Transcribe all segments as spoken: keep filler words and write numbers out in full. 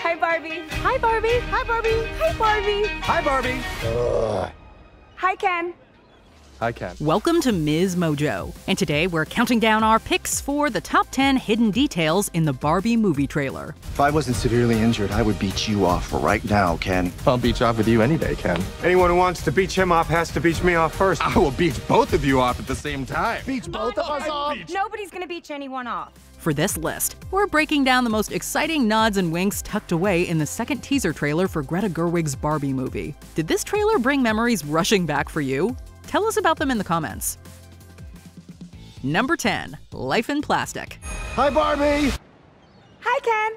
Hi, Barbie. Hi, Barbie. Hi, Barbie. Hi, Barbie. Hi, Barbie. Ugh. Hi, Ken. Hi, Ken. Welcome to Miz Mojo. And today we're counting down our picks for the top ten hidden details in the Barbie movie trailer. If I wasn't severely injured, I would beat you off right now, Ken. I'll beach off with you any day, Ken. Anyone who wants to beach him off has to beach me off first. I will beach both of you off at the same time. Beach both of us off. Nobody's gonna beach anyone off. For this list, we're breaking down the most exciting nods and winks tucked away in the second teaser trailer for Greta Gerwig's Barbie movie. Did this trailer bring memories rushing back for you? Tell us about them in the comments. Number ten, life in plastic. Hi, Barbie. Hi,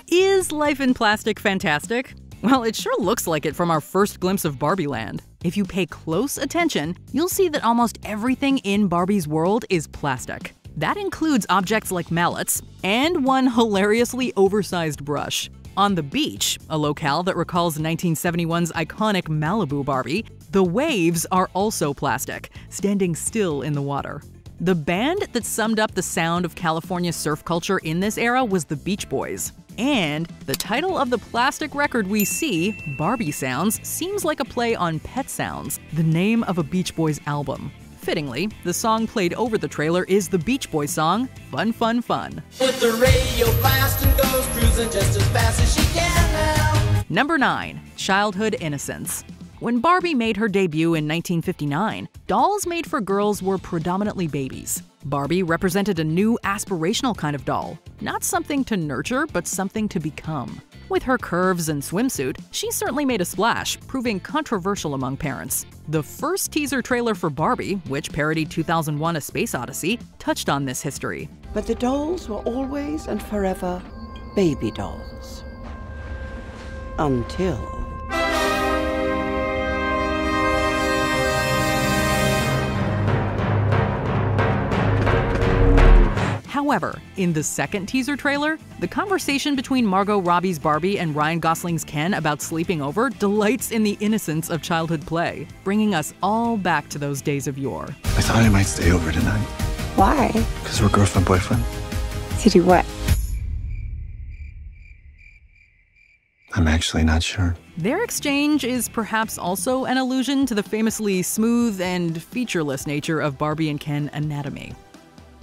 Ken. Is life in plastic fantastic? Well, it sure looks like it from our first glimpse of Barbie Land. If you pay close attention, you'll see that almost everything in Barbie's world is plastic. That includes objects like mallets and one hilariously oversized brush. On the beach, a locale that recalls nineteen seventy-one's iconic Malibu Barbie, the waves are also plastic, standing still in the water. The band that summed up the sound of California surf culture in this era was the Beach Boys. And the title of the plastic record we see, Barbie Sounds, seems like a play on Pet Sounds, the name of a Beach Boys album. Fittingly, the song played over the trailer is the Beach Boys song, Fun Fun Fun. With the radio blast and goes cruising just as fast as she can now. Number nine, childhood innocence. When Barbie made her debut in nineteen fifty-nine, dolls made for girls were predominantly babies. Barbie represented a new aspirational kind of doll, not something to nurture, but something to become. With her curves and swimsuit, she certainly made a splash, proving controversial among parents. The first teaser trailer for Barbie, which parodied two thousand one A Space Odyssey, touched on this history. But the dolls were always and forever baby dolls. Until... However, in the second teaser trailer, the conversation between Margot Robbie's Barbie and Ryan Gosling's Ken about sleeping over delights in the innocence of childhood play, bringing us all back to those days of yore. I thought I might stay over tonight. Why? Because we're girlfriend, boyfriend. To do what? I'm actually not sure. Their exchange is perhaps also an allusion to the famously smooth and featureless nature of Barbie and Ken anatomy.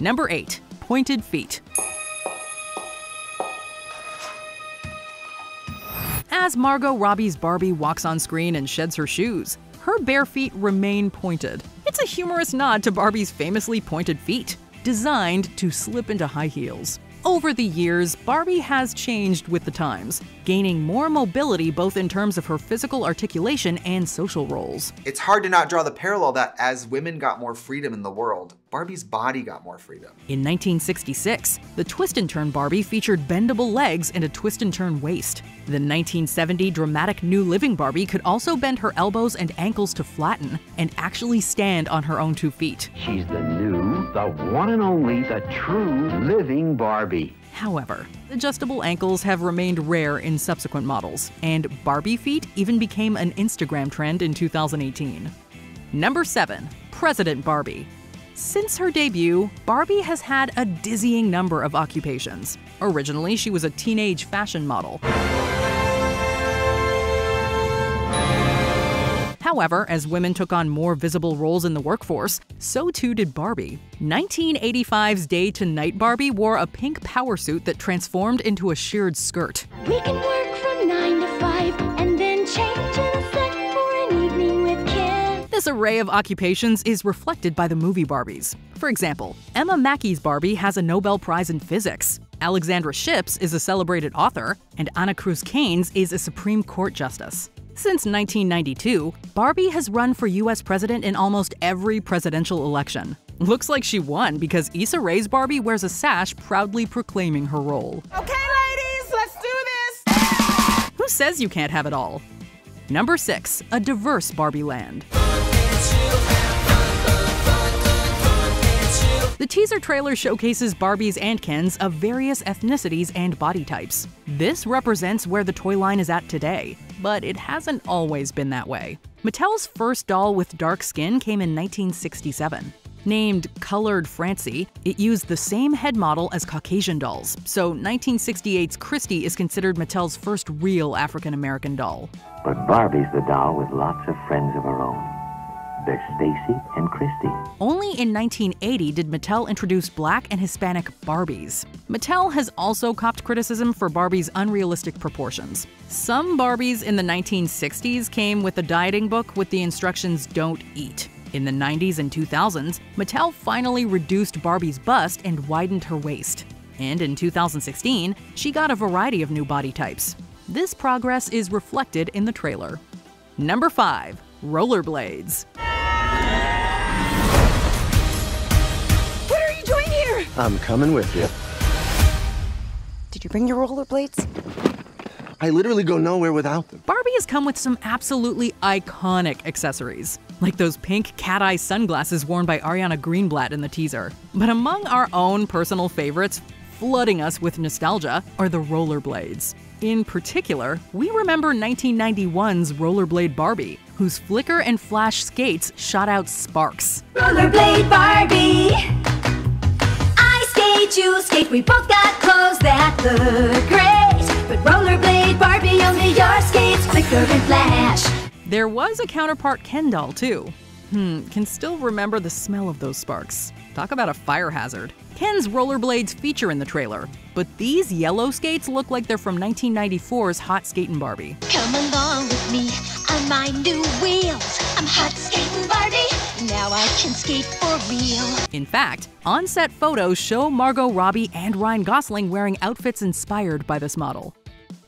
Number eight. Pointed feet. As Margot Robbie's Barbie walks on screen and sheds her shoes, her bare feet remain pointed. It's a humorous nod to Barbie's famously pointed feet, designed to slip into high heels. Over the years, Barbie has changed with the times, gaining more mobility both in terms of her physical articulation and social roles. It's hard to not draw the parallel that as women got more freedom in the world, Barbie's body got more freedom. In nineteen sixty-six, the Twist and Turn Barbie featured bendable legs and a twist and turn waist. The nineteen seventy dramatic New Living Barbie could also bend her elbows and ankles to flatten and actually stand on her own two feet. She's the new, the one and only, the true living Barbie. However, adjustable ankles have remained rare in subsequent models, and Barbie feet even became an Instagram trend in two thousand eighteen. Number seven, President Barbie. Since her debut, Barbie has had a dizzying number of occupations. Originally, she was a teenage fashion model. However, as women took on more visible roles in the workforce, so too did Barbie. nineteen eighty-five's Day to Night Barbie wore a pink power suit that transformed into a sheared skirt. We can work from nine to five and then change in a sec for an evening with kids. This array of occupations is reflected by the movie Barbies. For example, Emma Mackey's Barbie has a Nobel Prize in Physics, Alexandra Shipp is a celebrated author, and Anna Cruz Keynes is a Supreme Court justice. Since nineteen ninety-two, Barbie has run for U S president in almost every presidential election. Looks like she won because Issa Rae's Barbie wears a sash proudly proclaiming her role. Okay, ladies, let's do this! Who says you can't have it all? Number six, a diverse Barbie land. The teaser trailer showcases Barbies and Kens of various ethnicities and body types. This represents where the toy line is at today, but it hasn't always been that way. Mattel's first doll with dark skin came in nineteen sixty-seven. Named Colored Francie, it used the same head model as Caucasian dolls, so nineteen sixty-eight's Christie is considered Mattel's first real African-American doll. But Barbie's the doll with lots of friends of her own. They're Stacy and Christie. Only in nineteen eighty did Mattel introduce black and Hispanic Barbies. Mattel has also copped criticism for Barbie's unrealistic proportions. Some Barbies in the nineteen sixties came with a dieting book with the instructions, "Don't eat." In the nineties and two thousands, Mattel finally reduced Barbie's bust and widened her waist. And in two thousand sixteen, she got a variety of new body types. This progress is reflected in the trailer. Number five, rollerblades. What are you doing here? I'm coming with you. Did you bring your rollerblades? I literally go nowhere without them. Barbie has come with some absolutely iconic accessories, like those pink cat-eye sunglasses worn by Ariana Greenblatt in the teaser. But among our own personal favorites, flooding us with nostalgia, are the rollerblades. In particular, we remember nineteen ninety-one's Rollerblade Barbie, whose flicker and flash skates shot out sparks. Rollerblade Barbie, I skate, you skate, we both got clothes that look great, but Rollerblade Barbie, only your skates flicker and flash. There was a counterpart Ken doll, too. Hmm, can still remember the smell of those sparks. Talk about a fire hazard. Ken's rollerblades feature in the trailer, but these yellow skates look like they're from nineteen ninety-four's Hot Skatin' Barbie. Come along with me on my new wheels. I'm Hot Skatin' Barbie, now I can skate for real. In fact, on-set photos show Margot Robbie and Ryan Gosling wearing outfits inspired by this model.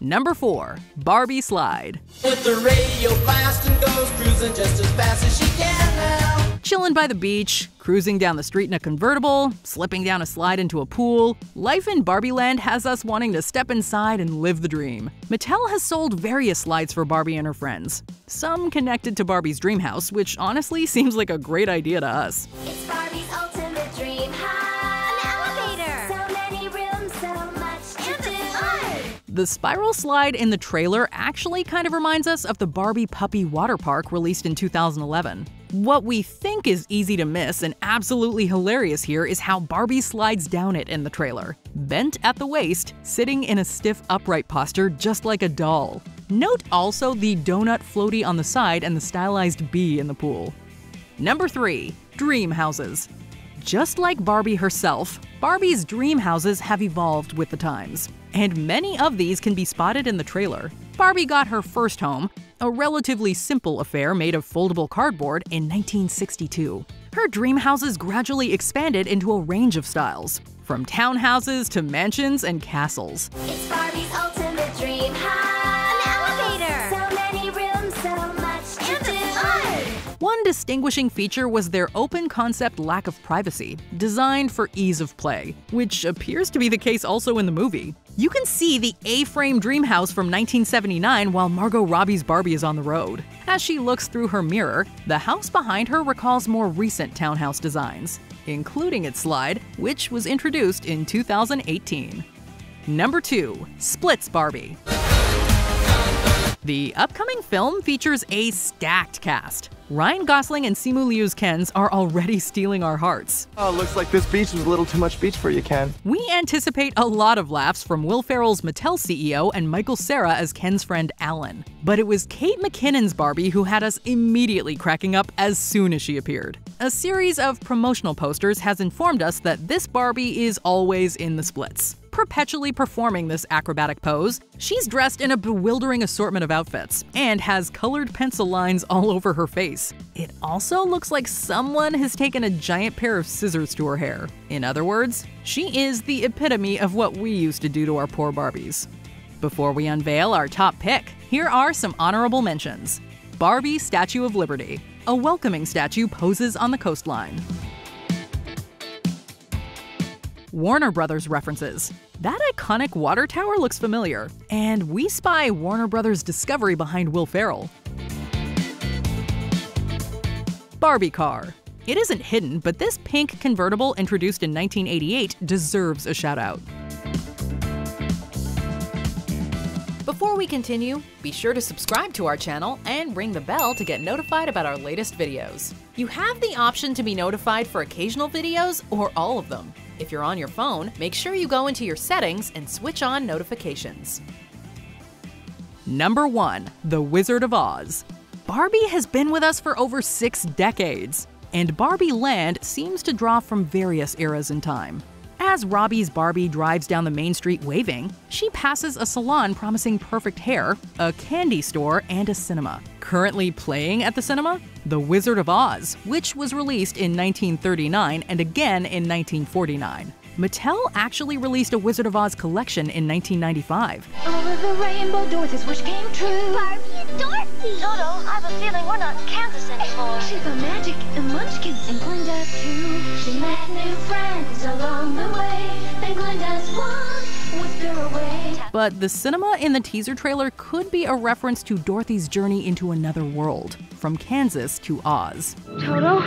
Number four, Barbie Slide. With the radio blast and goes cruising just as fast as she can now. Chilling by the beach, cruising down the street in a convertible, slipping down a slide into a pool. Life in Barbie Land has us wanting to step inside and live the dream. Mattel has sold various slides for Barbie and her friends, some connected to Barbie's dream house, which honestly seems like a great idea to us. It's Barbie's ultimate dream house. The spiral slide in the trailer actually kind of reminds us of the Barbie Puppy Water Park released in two thousand eleven. What we think is easy to miss and absolutely hilarious here is how Barbie slides down it in the trailer, bent at the waist, sitting in a stiff upright posture just like a doll. Note also the donut floaty on the side and the stylized bee in the pool. Number three, dream houses. Just like Barbie herself, Barbie's dream houses have evolved with the times, and many of these can be spotted in the trailer. Barbie got her first home, a relatively simple affair made of foldable cardboard, in nineteen sixty-two. Her dream houses gradually expanded into a range of styles, from townhouses to mansions and castles. It's Barbie's ultimate dream house. An elevator. So many rooms, so much to do. One distinguishing feature was their open concept lack of privacy, designed for ease of play, which appears to be the case also in the movie. You can see the A-frame dream house from nineteen seventy-nine while Margot Robbie's Barbie is on the road. As she looks through her mirror, the house behind her recalls more recent townhouse designs, including its slide, which was introduced in two thousand eighteen. Number two, Splits Barbie. The upcoming film features a stacked cast. Ryan Gosling and Simu Liu's Kens are already stealing our hearts. Oh, looks like this beach was a little too much beach for you, Ken. We anticipate a lot of laughs from Will Ferrell's Mattel C E O and Michael Cera as Ken's friend Alan. But it was Kate McKinnon's Barbie who had us immediately cracking up as soon as she appeared. A series of promotional posters has informed us that this Barbie is always in the splits. Perpetually performing this acrobatic pose, she's dressed in a bewildering assortment of outfits and has colored pencil lines all over her face. It also looks like someone has taken a giant pair of scissors to her hair. In other words, she is the epitome of what we used to do to our poor Barbies. Before we unveil our top pick, here are some honorable mentions. Barbie Statue of Liberty. A welcoming statue poses on the coastline. Warner Brothers references. That iconic water tower looks familiar, and we spy Warner Brothers Discovery behind Will Ferrell. Barbie car. It isn't hidden, but this pink convertible introduced in nineteen eighty-eight deserves a shout out. Before we continue, be sure to subscribe to our channel and ring the bell to get notified about our latest videos. You have the option to be notified for occasional videos or all of them. If you're on your phone, make sure you go into your settings and switch on notifications. Number one, The Wizard of Oz. Barbie has been with us for over six decades, and Barbie Land seems to draw from various eras in time. As Robbie's Barbie drives down the main street waving, she passes a salon promising perfect hair, a candy store, and a cinema. Currently playing at the cinema? The Wizard of Oz, which was released in nineteen thirty-nine and again in nineteen forty-nine. Mattel actually released a Wizard of Oz collection in nineteen ninety-five. All of the rainbow Dorothy's wish came true. Barbie and Dorothy! Toto, I have a feeling we're not in Kansas anymore. She got magic and munchkins and Glinda too. She met new friends along the way. Then Glinda's one whisper away. But the cinema in the teaser trailer could be a reference to Dorothy's journey into another world, from Kansas to Oz. Toto,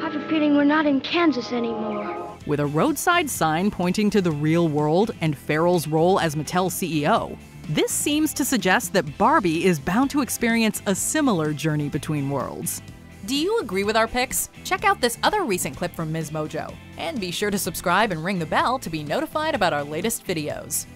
I have a feeling we're not in Kansas anymore. With a roadside sign pointing to the real world and Ferrell's role as Mattel C E O. This seems to suggest that Barbie is bound to experience a similar journey between worlds. Do you agree with our picks? Check out this other recent clip from Miz Mojo. And be sure to subscribe and ring the bell to be notified about our latest videos.